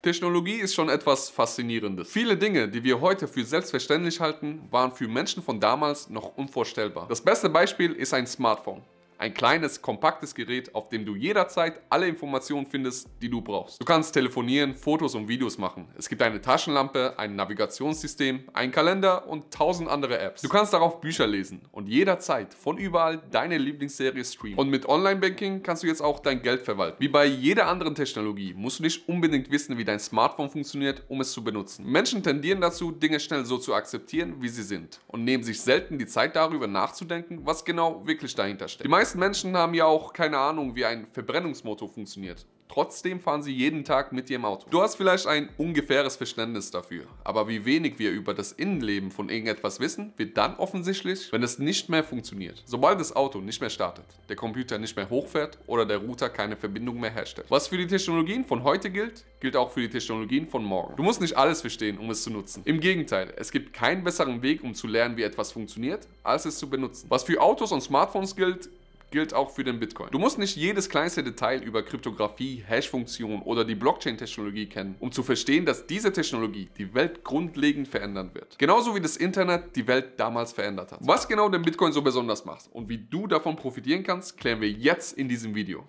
Technologie ist schon etwas Faszinierendes. Viele Dinge, die wir heute für selbstverständlich halten, waren für Menschen von damals noch unvorstellbar. Das beste Beispiel ist ein Smartphone. Ein kleines, kompaktes Gerät, auf dem du jederzeit alle Informationen findest, die du brauchst. Du kannst telefonieren, Fotos und Videos machen. Es gibt eine Taschenlampe, ein Navigationssystem, einen Kalender und 1000 andere Apps. Du kannst darauf Bücher lesen und jederzeit von überall deine Lieblingsserie streamen. Und mit Online-Banking kannst du jetzt auch dein Geld verwalten. Wie bei jeder anderen Technologie musst du nicht unbedingt wissen, wie dein Smartphone funktioniert, um es zu benutzen. Menschen tendieren dazu, Dinge schnell so zu akzeptieren, wie sie sind und nehmen sich selten die Zeit darüber nachzudenken, was genau wirklich dahinter steckt. Die meisten Menschen haben ja auch keine Ahnung, wie ein Verbrennungsmotor funktioniert. Trotzdem fahren sie jeden Tag mit ihrem Auto. Du hast vielleicht ein ungefähres Verständnis dafür, aber wie wenig wir über das Innenleben von irgendetwas wissen, wird dann offensichtlich, wenn es nicht mehr funktioniert. Sobald das Auto nicht mehr startet, der Computer nicht mehr hochfährt oder der Router keine Verbindung mehr herstellt. Was für die Technologien von heute gilt, gilt auch für die Technologien von morgen. Du musst nicht alles verstehen, um es zu nutzen. Im Gegenteil, es gibt keinen besseren Weg, um zu lernen, wie etwas funktioniert, als es zu benutzen. Was für Autos und Smartphones gilt, gilt auch für den Bitcoin. Du musst nicht jedes kleinste Detail über Kryptographie, Hash-Funktion oder die Blockchain-Technologie kennen, um zu verstehen, dass diese Technologie die Welt grundlegend verändern wird. Genauso wie das Internet die Welt damals verändert hat. Was genau den Bitcoin so besonders macht und wie du davon profitieren kannst, klären wir jetzt in diesem Video.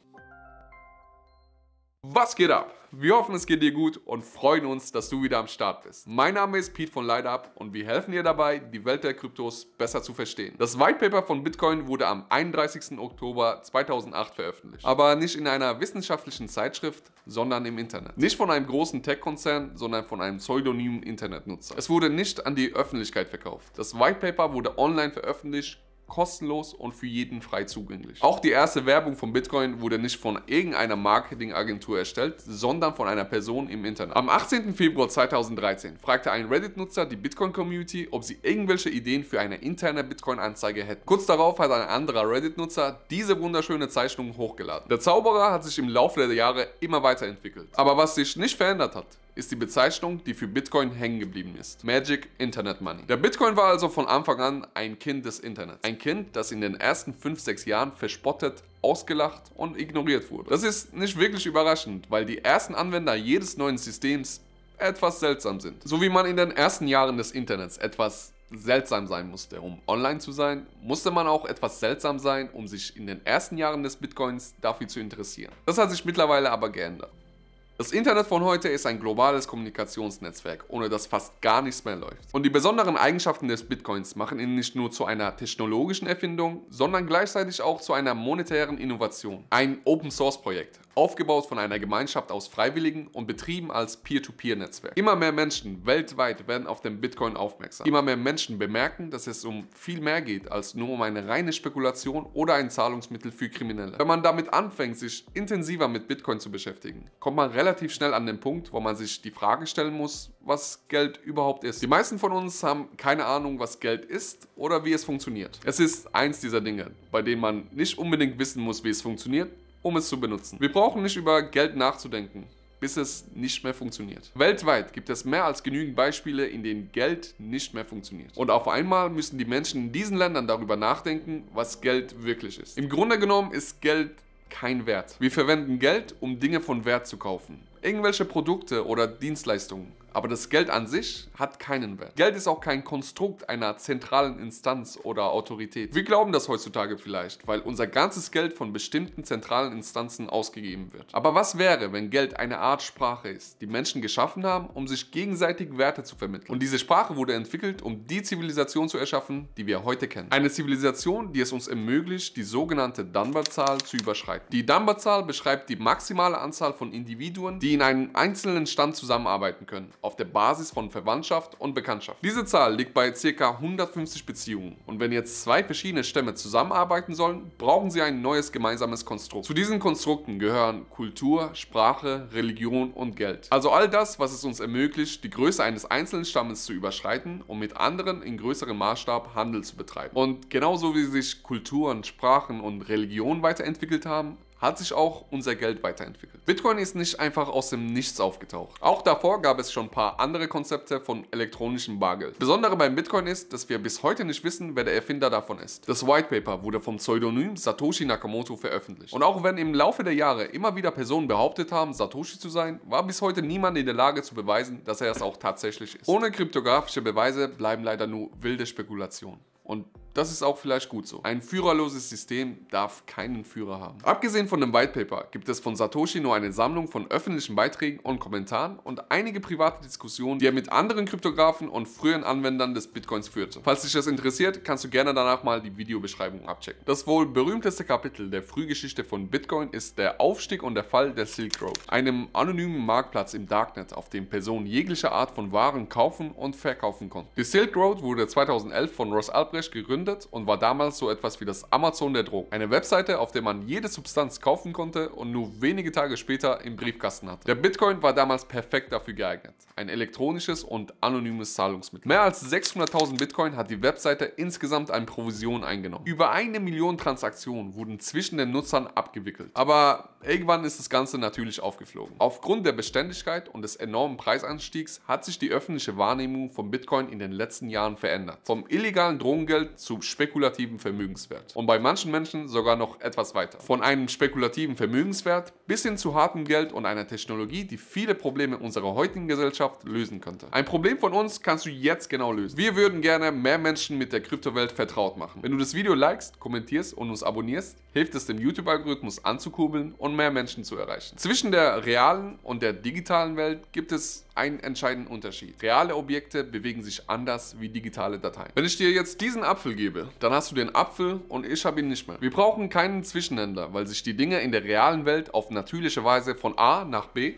Was geht ab? Wir hoffen, es geht dir gut und freuen uns, dass du wieder am Start bist. Mein Name ist Piet von LightUp und wir helfen dir dabei, die Welt der Kryptos besser zu verstehen. Das White Paper von Bitcoin wurde am 31. Oktober 2008 veröffentlicht. Aber nicht in einer wissenschaftlichen Zeitschrift, sondern im Internet. Nicht von einem großen Tech-Konzern, sondern von einem pseudonymen Internetnutzer. Es wurde nicht an die Öffentlichkeit verkauft. Das White Paper wurde online veröffentlicht, kostenlos und für jeden frei zugänglich. Auch die erste Werbung von Bitcoin wurde nicht von irgendeiner Marketingagentur erstellt, sondern von einer Person im Internet. Am 18. Februar 2013 fragte ein Reddit-Nutzer die Bitcoin-Community, ob sie irgendwelche Ideen für eine interne Bitcoin-Anzeige hätten. Kurz darauf hat ein anderer Reddit-Nutzer diese wunderschöne Zeichnung hochgeladen. Der Zauberer hat sich im Laufe der Jahre immer weiterentwickelt. Aber was sich nicht verändert hat, ist die Bezeichnung, die für Bitcoin hängen geblieben ist. Magic Internet Money. Der Bitcoin war also von Anfang an ein Kind des Internets. Ein Kind, das in den ersten 5-6 Jahren verspottet, ausgelacht und ignoriert wurde. Das ist nicht wirklich überraschend, weil die ersten Anwender jedes neuen Systems etwas seltsam sind. So wie man in den ersten Jahren des Internets etwas seltsam sein musste, um online zu sein, musste man auch etwas seltsam sein, um sich in den ersten Jahren des Bitcoins dafür zu interessieren. Das hat sich mittlerweile aber geändert. Das Internet von heute ist ein globales Kommunikationsnetzwerk, ohne das fast gar nichts mehr läuft. Und die besonderen Eigenschaften des Bitcoins machen ihn nicht nur zu einer technologischen Erfindung, sondern gleichzeitig auch zu einer monetären Innovation. Ein Open-Source-Projekt, aufgebaut von einer Gemeinschaft aus Freiwilligen und betrieben als Peer-to-Peer-Netzwerk. Immer mehr Menschen weltweit werden auf den Bitcoin aufmerksam. Immer mehr Menschen bemerken, dass es um viel mehr geht, als nur um eine reine Spekulation oder ein Zahlungsmittel für Kriminelle. Wenn man damit anfängt, sich intensiver mit Bitcoin zu beschäftigen, kommt man relativ schnell an den Punkt, wo man sich die Frage stellen muss, was Geld überhaupt ist. Die meisten von uns haben keine Ahnung, was Geld ist oder wie es funktioniert. Es ist eins dieser Dinge, bei denen man nicht unbedingt wissen muss, wie es funktioniert, um es zu benutzen. Wir brauchen nicht über Geld nachzudenken, bis es nicht mehr funktioniert. Weltweit gibt es mehr als genügend Beispiele, in denen Geld nicht mehr funktioniert. Und auf einmal müssen die Menschen in diesen Ländern darüber nachdenken, was Geld wirklich ist. Im Grunde genommen ist Geld kein Wert. Wir verwenden Geld, um Dinge von Wert zu kaufen. Irgendwelche Produkte oder Dienstleistungen. Aber das Geld an sich hat keinen Wert. Geld ist auch kein Konstrukt einer zentralen Instanz oder Autorität. Wir glauben das heutzutage vielleicht, weil unser ganzes Geld von bestimmten zentralen Instanzen ausgegeben wird. Aber was wäre, wenn Geld eine Art Sprache ist, die Menschen geschaffen haben, um sich gegenseitig Werte zu vermitteln? Und diese Sprache wurde entwickelt, um die Zivilisation zu erschaffen, die wir heute kennen. Eine Zivilisation, die es uns ermöglicht, die sogenannte Dunbar-Zahl zu überschreiten. Die Dunbar-Zahl beschreibt die maximale Anzahl von Individuen, die in einem einzelnen Stamm zusammenarbeiten können, auf der Basis von Verwandtschaft und Bekanntschaft. Diese Zahl liegt bei ca. 150 Beziehungen und wenn jetzt zwei verschiedene Stämme zusammenarbeiten sollen, brauchen sie ein neues gemeinsames Konstrukt. Zu diesen Konstrukten gehören Kultur, Sprache, Religion und Geld. Also all das, was es uns ermöglicht, die Größe eines einzelnen Stammes zu überschreiten, um mit anderen in größerem Maßstab Handel zu betreiben. Und genauso wie sich Kulturen, Sprachen und Religion weiterentwickelt haben, hat sich auch unser Geld weiterentwickelt. Bitcoin ist nicht einfach aus dem Nichts aufgetaucht. Auch davor gab es schon ein paar andere Konzepte von elektronischem Bargeld. Besondere beim Bitcoin ist, dass wir bis heute nicht wissen, wer der Erfinder davon ist. Das White Paper wurde vom Pseudonym Satoshi Nakamoto veröffentlicht. Und auch wenn im Laufe der Jahre immer wieder Personen behauptet haben, Satoshi zu sein, war bis heute niemand in der Lage zu beweisen, dass er es auch tatsächlich ist. Ohne kryptografische Beweise bleiben leider nur wilde Spekulationen. Und das ist auch vielleicht gut so. Ein führerloses System darf keinen Führer haben. Abgesehen von dem White Paper gibt es von Satoshi nur eine Sammlung von öffentlichen Beiträgen und Kommentaren und einige private Diskussionen, die er mit anderen Kryptografen und früheren Anwendern des Bitcoins führte. Falls dich das interessiert, kannst du gerne danach mal die Videobeschreibung abchecken. Das wohl berühmteste Kapitel der Frühgeschichte von Bitcoin ist der Aufstieg und der Fall der Silk Road, einem anonymen Marktplatz im Darknet, auf dem Personen jeglicher Art von Waren kaufen und verkaufen konnten. Die Silk Road wurde 2011 von Ross Ulbricht gegründet und war damals so etwas wie das Amazon der Drogen. Eine Webseite, auf der man jede Substanz kaufen konnte und nur wenige Tage später im Briefkasten hatte. Der Bitcoin war damals perfekt dafür geeignet. Ein elektronisches und anonymes Zahlungsmittel. Mehr als 600.000 Bitcoin hat die Webseite insgesamt an Provision eingenommen. Über 1 Million Transaktionen wurden zwischen den Nutzern abgewickelt. Aber irgendwann ist das Ganze natürlich aufgeflogen. Aufgrund der Beständigkeit und des enormen Preisanstiegs hat sich die öffentliche Wahrnehmung von Bitcoin in den letzten Jahren verändert. Vom illegalen Drogengeld zu spekulativem Vermögenswert. Und bei manchen Menschen sogar noch etwas weiter. Von einem spekulativen Vermögenswert bis hin zu hartem Geld und einer Technologie, die viele Probleme unserer heutigen Gesellschaft lösen könnte. Ein Problem von uns kannst du jetzt genau lösen. Wir würden gerne mehr Menschen mit der Kryptowelt vertraut machen. Wenn du das Video likest, kommentierst und uns abonnierst, hilft es dem YouTube-Algorithmus anzukurbeln und mehr Menschen zu erreichen. Zwischen der realen und der digitalen Welt gibt es einen entscheidenden Unterschied. Reale Objekte bewegen sich anders wie digitale Dateien. Wenn ich dir jetzt diesen Apfel gebe, dann hast du den Apfel und ich habe ihn nicht mehr. Wir brauchen keinen Zwischenhändler, weil sich die Dinge in der realen Welt auf natürliche Weise von A nach B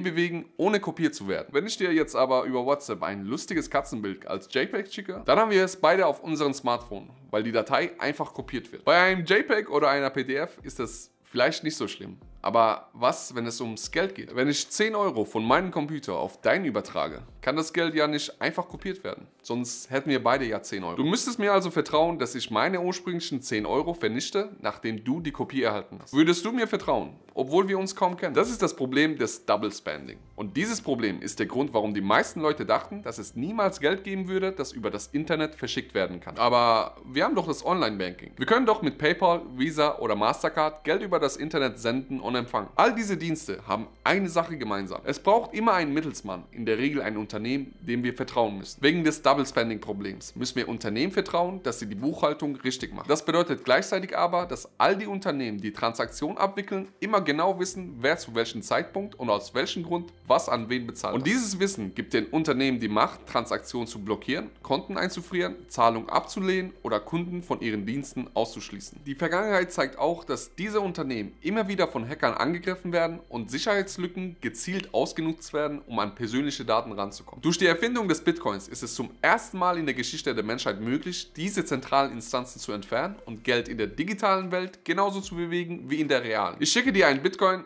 bewegen, ohne kopiert zu werden. Wenn ich dir jetzt aber über WhatsApp ein lustiges Katzenbild als JPEG schicke, dann haben wir es beide auf unserem Smartphone, weil die Datei einfach kopiert wird. Bei einem JPEG oder einer PDF ist das vielleicht nicht so schlimm. Aber was, wenn es ums Geld geht? Wenn ich 10 Euro von meinem Computer auf deinen übertrage, kann das Geld ja nicht einfach kopiert werden. Sonst hätten wir beide ja 10 Euro. Du müsstest mir also vertrauen, dass ich meine ursprünglichen 10 Euro vernichte, nachdem du die Kopie erhalten hast. Würdest du mir vertrauen, obwohl wir uns kaum kennen? Das ist das Problem des Double Spending. Und dieses Problem ist der Grund, warum die meisten Leute dachten, dass es niemals Geld geben würde, das über das Internet verschickt werden kann. Aber wir haben doch das Online-Banking. Wir können doch mit PayPal, Visa oder Mastercard Geld über das Internet senden und empfangen. All diese Dienste haben eine Sache gemeinsam. Es braucht immer einen Mittelsmann, in der Regel ein Unternehmen, dem wir vertrauen müssen. Wegen des Double Spending Problems müssen wir Unternehmen vertrauen, dass sie die Buchhaltung richtig machen. Das bedeutet gleichzeitig aber, dass all die Unternehmen, die Transaktionen abwickeln, immer genau wissen, wer zu welchem Zeitpunkt und aus welchem Grund was an wen bezahlt hat. Und dieses Wissen gibt den Unternehmen die Macht, Transaktionen zu blockieren, Konten einzufrieren, Zahlungen abzulehnen oder Kunden von ihren Diensten auszuschließen. Die Vergangenheit zeigt auch, dass diese Unternehmen immer wieder von Hackern angegriffen werden und Sicherheitslücken gezielt ausgenutzt werden, um an persönliche Daten ranzukommen. Durch die Erfindung des Bitcoins ist es zum ersten Mal in der Geschichte der Menschheit möglich, diese zentralen Instanzen zu entfernen und Geld in der digitalen Welt genauso zu bewegen wie in der realen. Ich schicke dir einen Bitcoin,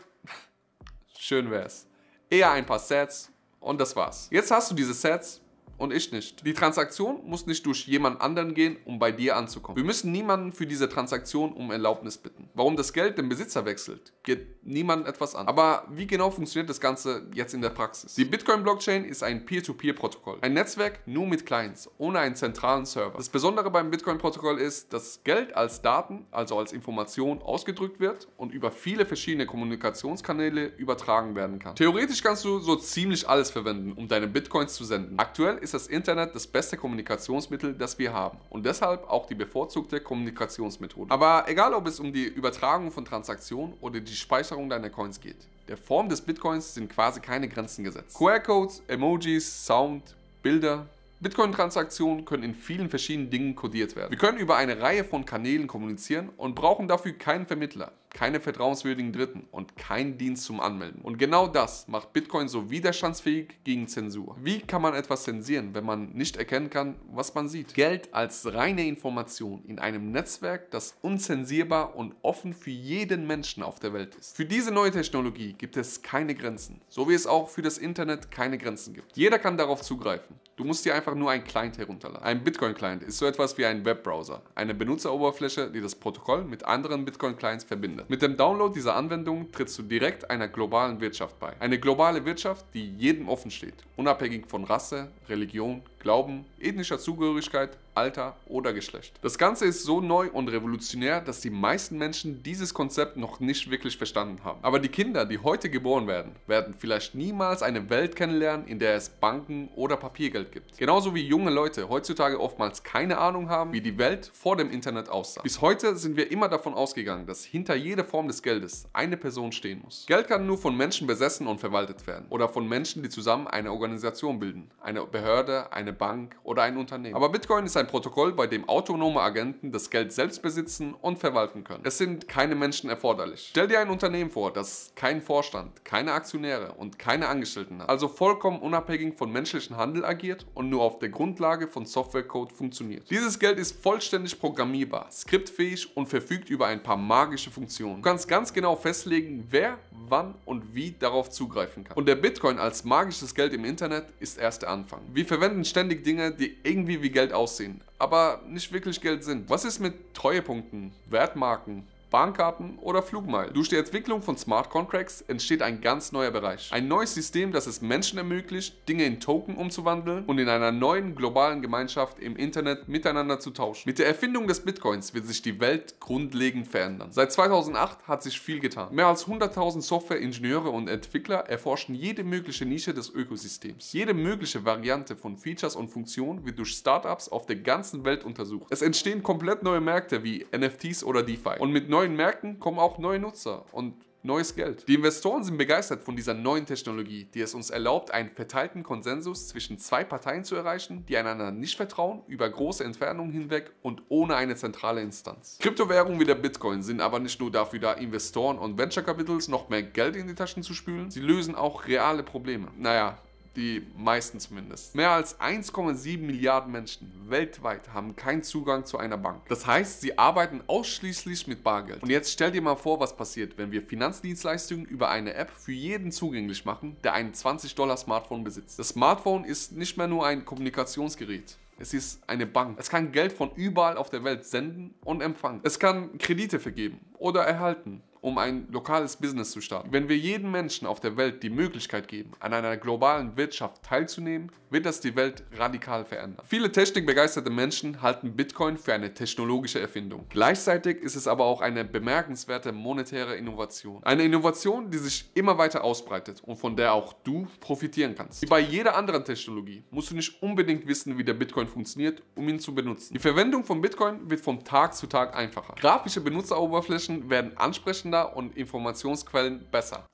schön wär's, eher ein paar Sats und das war's. Jetzt hast du diese Sats und ich nicht. Die Transaktion muss nicht durch jemand anderen gehen, um bei dir anzukommen. Wir müssen niemanden für diese Transaktion um Erlaubnis bitten. Warum das Geld den Besitzer wechselt, geht niemandem etwas an. Aber wie genau funktioniert das Ganze jetzt in der Praxis? Die Bitcoin-Blockchain ist ein Peer-to-Peer-Protokoll. Ein Netzwerk nur mit Clients, ohne einen zentralen Server. Das Besondere beim Bitcoin-Protokoll ist, dass Geld als Daten, also als Information, ausgedrückt wird und über viele verschiedene Kommunikationskanäle übertragen werden kann. Theoretisch kannst du so ziemlich alles verwenden, um deine Bitcoins zu senden. Aktuell ist das Internet das beste Kommunikationsmittel, das wir haben und deshalb auch die bevorzugte Kommunikationsmethode. Aber egal, ob es um die Übertragung von Transaktionen oder die Speicherung deiner Coins geht, der Form des Bitcoins sind quasi keine Grenzen gesetzt. QR-Codes, Emojis, Sound, Bilder. Bitcoin-Transaktionen können in vielen verschiedenen Dingen kodiert werden. Wir können über eine Reihe von Kanälen kommunizieren und brauchen dafür keinen Vermittler. keine vertrauenswürdigen Dritten und kein Dienst zum Anmelden. Und genau das macht Bitcoin so widerstandsfähig gegen Zensur. Wie kann man etwas zensieren, wenn man nicht erkennen kann, was man sieht? Geld als reine Information in einem Netzwerk, das unzensierbar und offen für jeden Menschen auf der Welt ist. Für diese neue Technologie gibt es keine Grenzen, so wie es auch für das Internet keine Grenzen gibt. Jeder kann darauf zugreifen. Du musst dir einfach nur einen Client herunterladen. Ein Bitcoin-Client ist so etwas wie ein Webbrowser, eine Benutzeroberfläche, die das Protokoll mit anderen Bitcoin-Clients verbindet. Mit dem Download dieser Anwendung trittst du direkt einer globalen Wirtschaft bei. Eine globale Wirtschaft, die jedem offen steht, unabhängig von Rasse, Religion, Glauben, ethnischer Zugehörigkeit, Alter oder Geschlecht. Das Ganze ist so neu und revolutionär, dass die meisten Menschen dieses Konzept noch nicht wirklich verstanden haben. Aber die Kinder, die heute geboren werden, werden vielleicht niemals eine Welt kennenlernen, in der es Banken oder Papiergeld gibt. Genauso wie junge Leute heutzutage oftmals keine Ahnung haben, wie die Welt vor dem Internet aussah. Bis heute sind wir immer davon ausgegangen, dass hinter jeder Form des Geldes eine Person stehen muss. Geld kann nur von Menschen besessen und verwaltet werden oder von Menschen, die zusammen eine Organisation bilden, eine Behörde, eine Bank oder ein Unternehmen. Aber Bitcoin ist ein Protokoll, bei dem autonome Agenten das Geld selbst besitzen und verwalten können. Es sind keine Menschen erforderlich. Stell dir ein Unternehmen vor, das keinen Vorstand, keine Aktionäre und keine Angestellten hat, also vollkommen unabhängig von menschlichem Handel agiert und nur auf der Grundlage von Softwarecode funktioniert. Dieses Geld ist vollständig programmierbar, skriptfähig und verfügt über ein paar magische Funktionen. Du kannst ganz genau festlegen, wer, wann und wie darauf zugreifen kann. Und der Bitcoin als magisches Geld im Internet ist erst der Anfang. Wir verwenden ständig Dinge, die irgendwie wie Geld aussehen, aber nicht wirklich Geld sind. Was ist mit Treuepunkten, Wertmarken, Bahnkarten oder Flugmeilen? Durch die Entwicklung von Smart Contracts entsteht ein ganz neuer Bereich. Ein neues System, das es Menschen ermöglicht, Dinge in Token umzuwandeln und in einer neuen globalen Gemeinschaft im Internet miteinander zu tauschen. Mit der Erfindung des Bitcoins wird sich die Welt grundlegend verändern. Seit 2008 hat sich viel getan. Mehr als 100.000 Software-Ingenieure und Entwickler erforschen jede mögliche Nische des Ökosystems. Jede mögliche Variante von Features und Funktionen wird durch Startups auf der ganzen Welt untersucht. Es entstehen komplett neue Märkte wie NFTs oder DeFi. Und mit neuen Märkten kommen auch neue Nutzer und neues Geld. Die Investoren sind begeistert von dieser neuen Technologie, die es uns erlaubt, einen verteilten Konsensus zwischen zwei Parteien zu erreichen, die einander nicht vertrauen, über große Entfernungen hinweg und ohne eine zentrale Instanz. Kryptowährungen wie der Bitcoin sind aber nicht nur dafür da, Investoren und Venture Capitals noch mehr Geld in die Taschen zu spülen, sie lösen auch reale Probleme. Naja, die meisten zumindest. Mehr als 1,7 Milliarden Menschen weltweit haben keinen Zugang zu einer Bank. Das heißt, sie arbeiten ausschließlich mit Bargeld. Und jetzt stell dir mal vor, was passiert, wenn wir Finanzdienstleistungen über eine App für jeden zugänglich machen, der ein $20-Smartphone besitzt. Das Smartphone ist nicht mehr nur ein Kommunikationsgerät. Es ist eine Bank. Es kann Geld von überall auf der Welt senden und empfangen. Es kann Kredite vergeben oder erhalten, um ein lokales Business zu starten. Wenn wir jedem Menschen auf der Welt die Möglichkeit geben, an einer globalen Wirtschaft teilzunehmen, wird das die Welt radikal verändern. Viele technikbegeisterte Menschen halten Bitcoin für eine technologische Erfindung. Gleichzeitig ist es aber auch eine bemerkenswerte monetäre Innovation. Eine Innovation, die sich immer weiter ausbreitet und von der auch du profitieren kannst. Wie bei jeder anderen Technologie musst du nicht unbedingt wissen, wie der Bitcoin funktioniert, um ihn zu benutzen. Die Verwendung von Bitcoin wird von Tag zu Tag einfacher. Grafische Benutzeroberflächen werden ansprechender und Informationsquellen besser.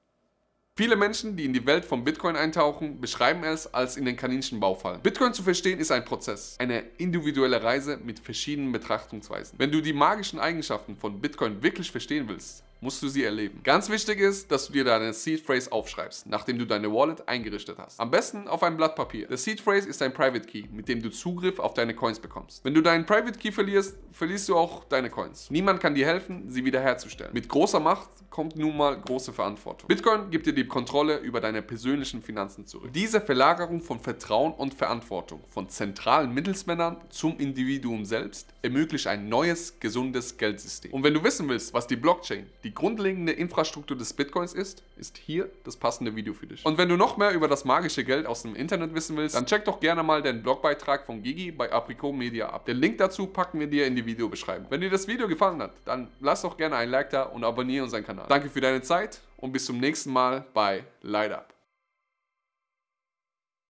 Viele Menschen, die in die Welt von Bitcoin eintauchen, beschreiben es als in den Kaninchenbaufall. Bitcoin zu verstehen ist ein Prozess, eine individuelle Reise mit verschiedenen Betrachtungsweisen. Wenn du die magischen Eigenschaften von Bitcoin wirklich verstehen willst, musst du sie erleben. Ganz wichtig ist, dass du dir deine Seed Phrase aufschreibst, nachdem du deine Wallet eingerichtet hast. Am besten auf einem Blatt Papier. Der Seed Phrase ist dein Private Key, mit dem du Zugriff auf deine Coins bekommst. Wenn du deinen Private Key verlierst, verlierst du auch deine Coins. Niemand kann dir helfen, sie wiederherzustellen. Mit großer Macht kommt nun mal große Verantwortung. Bitcoin gibt dir die Kontrolle über deine persönlichen Finanzen zurück. Diese Verlagerung von Vertrauen und Verantwortung von zentralen Mittelsmännern zum Individuum selbst ermöglicht ein neues, gesundes Geldsystem. Und wenn du wissen willst, was die Blockchain, die grundlegende Infrastruktur des Bitcoins ist, ist hier das passende Video für dich. Und wenn du noch mehr über das magische Geld aus dem Internet wissen willst, dann check doch gerne mal den Blogbeitrag von Gigi bei Aprycot Media ab. Den Link dazu packen wir dir in die Videobeschreibung. Wenn dir das Video gefallen hat, dann lass doch gerne ein Like da und abonniere unseren Kanal. Danke für deine Zeit und bis zum nächsten Mal bei LightUp.